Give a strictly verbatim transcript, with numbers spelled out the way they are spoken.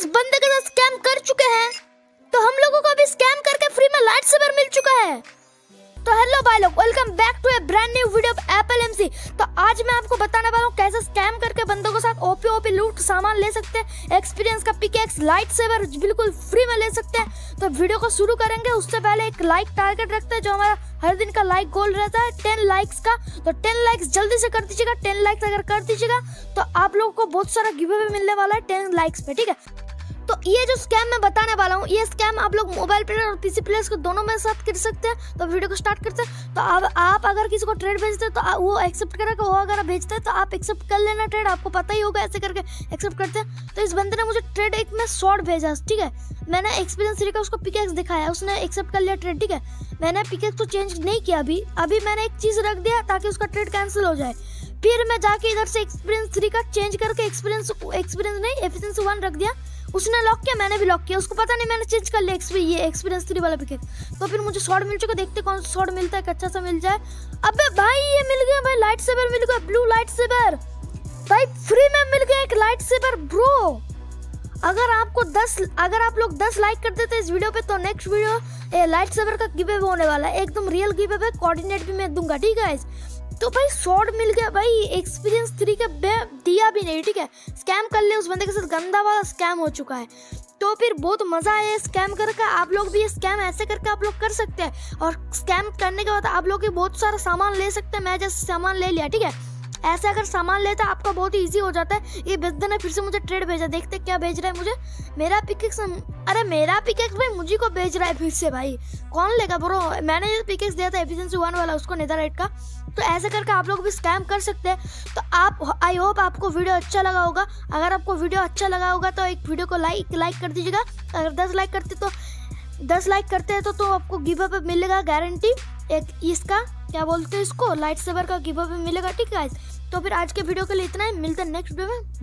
इस बंदे के साथ स्कैम कर चुके हैं तो हम लोगों को भी स्कैम करके फ्री में लाइट सेवर मिल चुका है। तो हेलो भाई लोग, welcome back to a brand new video of Apple MC. तो आज मैं आपको बताने वाला हूँ कैसे स्कैम करके बंदों के साथ ओपी ओपी लूट सामान ले सकते हैं, एक्सपीरियंस का पिकेक्स लाइट सेवर बिल्कुल फ्री में ले सकते हैं। तो वीडियो को शुरू करेंगे, उससे पहले एक लाइक टारगेट रखते हैं जो हमारा हर दिन का लाइक गोल रहता है टेन लाइक्स का। तो टेन लाइक्स जल्दी से कर दीजिएगा। टेन लाइक्स अगर कर दीजिएगा तो आप लोगों को बहुत सारा गिव अवे मिलने वाला है टेन लाइक्स पे, ठीक है। तो ये जो स्कैम मैं बताने वाला हूँ, ये स्कैम आप लोग मोबाइल प्लेयर और पीसी प्लेयर्स को दोनों में साथ कर सकते हैं। तो वीडियो को स्टार्ट करते हैं। तो आप, आप अगर किसी को ट्रेड भेजते हैं तो आ, वो एक्सेप्ट करेगा, वो अगर आप भेजते हैं तो आप एक्सेप्ट कर लेना ट्रेड, आपको पता ही होगा, ऐसे करके एक्सेप्ट करते हैं। तो इस बंदे ने मुझे ट्रेड एक में शॉर्ट भेजा, ठीक है। मैंने एक्सपीरियंस थ्री का उसको पिकेक्स दिखाया, उसने एक्सेप्ट कर लिया ट्रेड, ठीक है। मैंने पिकेक्स को चेंज नहीं किया, अभी अभी मैंने एक चीज़ रख दिया ताकि उसका ट्रेड कैंसिल हो जाए। फिर मैं जाके इधर से एक्सपीरियंस थ्री का चेंज करके एक्सपीरियंस एक्सपीरियंस नहीं एफिशिएंसी वन रख दिया। उसने लॉक किया, मैंने भी लॉक किया, उसको पता नहीं मैंने चेंज कर लिया ये एक्सपीरियंस थ्री वाला पिकेट। तो फिर मुझे शॉट मिल चुका, देखते कौन सा शॉट मिलता है, अच्छा सा मिल जाए। अबे भाई ये मिल गया भाई, लाइट सेवर मिल गया, ब्लू लाइट सेवर भाई फ्री में मिल गया एक लाइट सेवर ब्रो। अगर आपको दस अगर आप लोग दस लाइक कर देते इस वीडियो पे तो नेक्स्ट वीडियो लाइट सेवर का गिव अवे होने वाला है, एकदम रियल गिव अवे, कोऑर्डिनेट भी मैं दूंगा, ठीक है। तो भाई शॉर्ट मिल गया भाई, एक्सपीरियंस थ्री का दिया भी नहीं, ठीक है। स्कैम कर ले उस बंदे के साथ, गंदा वाला स्कैम हो चुका है। तो फिर बहुत मज़ा आया स्कैम करके, आप लोग भी ये स्कैम ऐसे करके आप लोग कर सकते हैं। और स्कैम करने के बाद आप लोग बहुत सारा सामान ले सकते हैं, मैं जैसे सामान ले लिया, ठीक है। ऐसे अगर सामान लेता है आपका बहुत ईजी हो जाता है। ये बेचते ने फिर से मुझे ट्रेड भेजा, देखते क्या भेज रहा है मुझे, मेरा पिकेक्स। अरे मेरा पिकेक्स भाई मुझे को भेज रहा है फिर से, भाई कौन लेगा ब्रो। मैंने ये पिकेक्स दिया था एफिशिएंसी वन वाला उसको नेदरराइट का। तो ऐसे करके आप लोग भी स्कैम कर सकते हैं। तो आप आई होप आपको वीडियो अच्छा लगा होगा। अगर आपको वीडियो अच्छा लगा होगा तो एक वीडियो को लाइक लाइक कर दीजिएगा। अगर दस लाइक करते तो दस लाइक करते हैं तो, तो आपको गिव अप मिलेगा गारंटी, एक इसका क्या बोलते हैं इसको लाइट सेवर का गिव अप मिलेगा, ठीक है। तो फिर आज के वीडियो के लिए इतना ही, मिलते हैं नेक्स्ट वीडियो में।